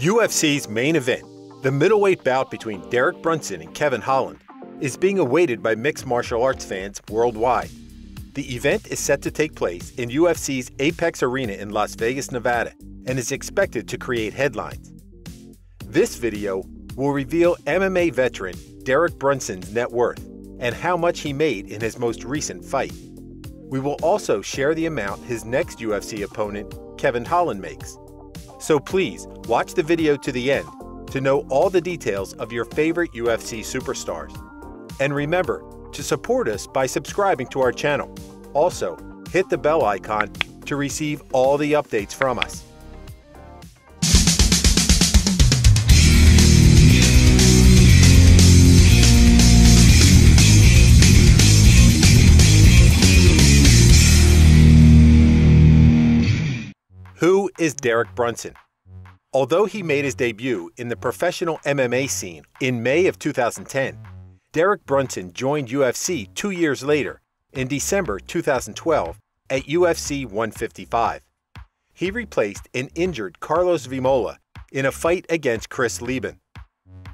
UFC's main event, the middleweight bout between Derek Brunson and Kevin Holland, is being awaited by mixed martial arts fans worldwide. The event is set to take place in UFC's Apex Arena in Las Vegas, Nevada, and is expected to create headlines. This video will reveal MMA veteran Derek Brunson's net worth and how much he made in his most recent fight. We will also share the amount his next UFC opponent, Kevin Holland, makes. So please watch the video to the end to know all the details of your favorite UFC superstars. And remember to support us by subscribing to our channel. Also, hit the bell icon to receive all the updates from us. Who is Derek Brunson? Although he made his debut in the professional MMA scene in May of 2010, Derek Brunson joined UFC 2 years later in December 2012 at UFC 155. He replaced an injured Carlos Vimala in a fight against Chris Leben.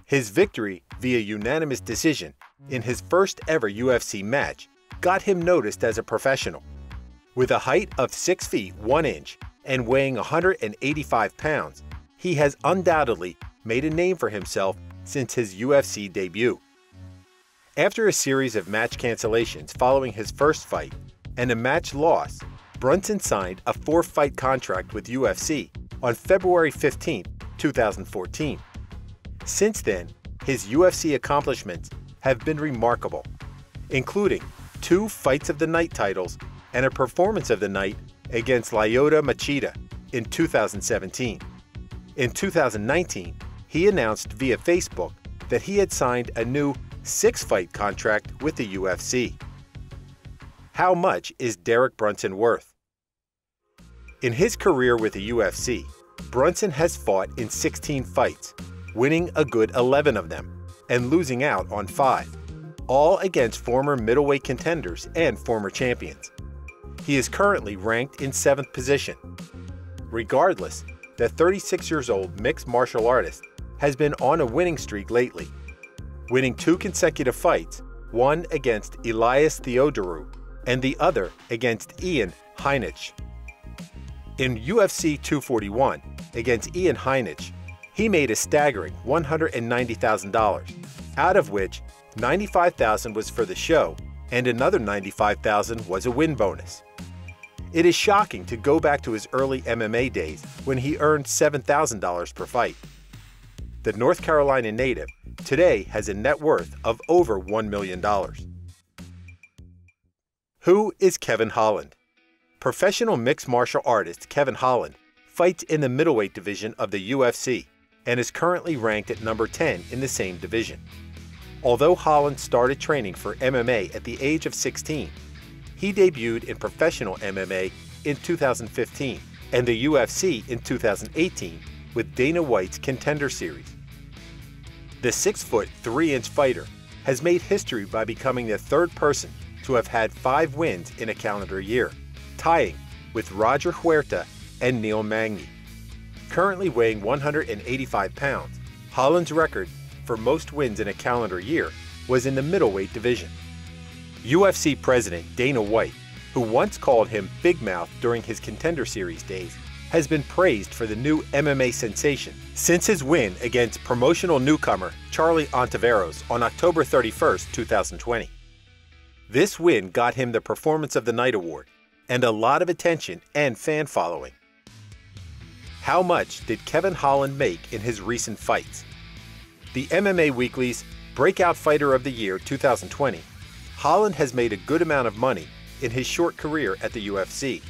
His victory via unanimous decision in his first ever UFC match got him noticed as a professional. With a height of 6'1" and weighing 185 pounds, he has undoubtedly made a name for himself since his UFC debut. After a series of match cancellations following his first fight and a match loss, Brunson signed a 4-fight contract with UFC on February 15, 2014. Since then, his UFC accomplishments have been remarkable, including 2 Fights of the Night titles and a Performance of the Night against Lyoto Machida in 2017. In 2019, he announced via Facebook that he had signed a new 6-fight contract with the UFC. How much is Derek Brunson worth? In his career with the UFC, Brunson has fought in 16 fights, winning a good 11 of them and losing out on 5, all against former middleweight contenders and former champions. He is currently ranked in 7th position. Regardless, the 36-year-old mixed martial artist has been on a winning streak lately, winning 2 consecutive fights, one against Elias Theodorou and the other against Ian Heinich. In UFC 241 against Ian Heinich, he made a staggering $190,000, out of which $95,000 was for the show and another $95,000 was a win bonus. It is shocking to go back to his early MMA days when he earned $7,000 per fight. The North Carolina native today has a net worth of over $1 million. Who is Kevin Holland? Professional mixed martial artist Kevin Holland fights in the middleweight division of the UFC and is currently ranked at number 10 in the same division. Although Holland started training for MMA at the age of 16, he debuted in professional MMA in 2015 and the UFC in 2018 with Dana White's Contender Series. The 6'3" fighter has made history by becoming the 3rd person to have had 5 wins in a calendar year, tying with Roger Huerta and Neil Magny. Currently weighing 185 pounds, Holland's record for most wins in a calendar year was in the middleweight division. UFC President Dana White, who once called him Big Mouth during his Contender Series days, has been praised for the new MMA sensation since his win against promotional newcomer Charlie Ontiveros on October 31, 2020. This win got him the Performance of the Night award and a lot of attention and fan following. How much did Kevin Holland make in his recent fights? The MMA Weekly's Breakout Fighter of the Year 2020, Holland has made a good amount of money in his short career at the UFC.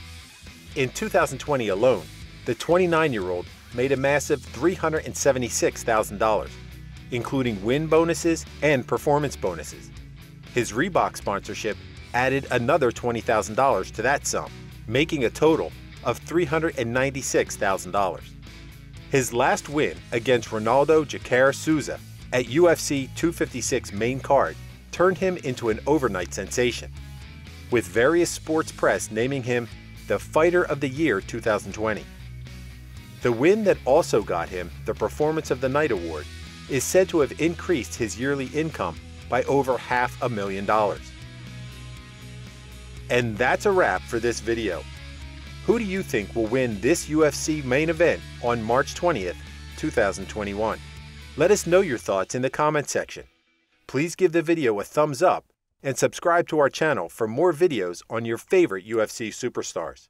In 2020 alone, the 29-year-old made a massive $376,000, including win bonuses and performance bonuses. His Reebok sponsorship added another $20,000 to that sum, making a total of $396,000. His last win against Ronaldo Jacare Souza at UFC 256 main card turned him into an overnight sensation, with various sports press naming him the Fighter of the Year 2020. The win that also got him the Performance of the Night award is said to have increased his yearly income by over $500,000. And that's a wrap for this video. Who do you think will win this UFC main event on March 20th, 2021? Let us know your thoughts in the comment section. Please give the video a thumbs up and subscribe to our channel for more videos on your favorite UFC superstars.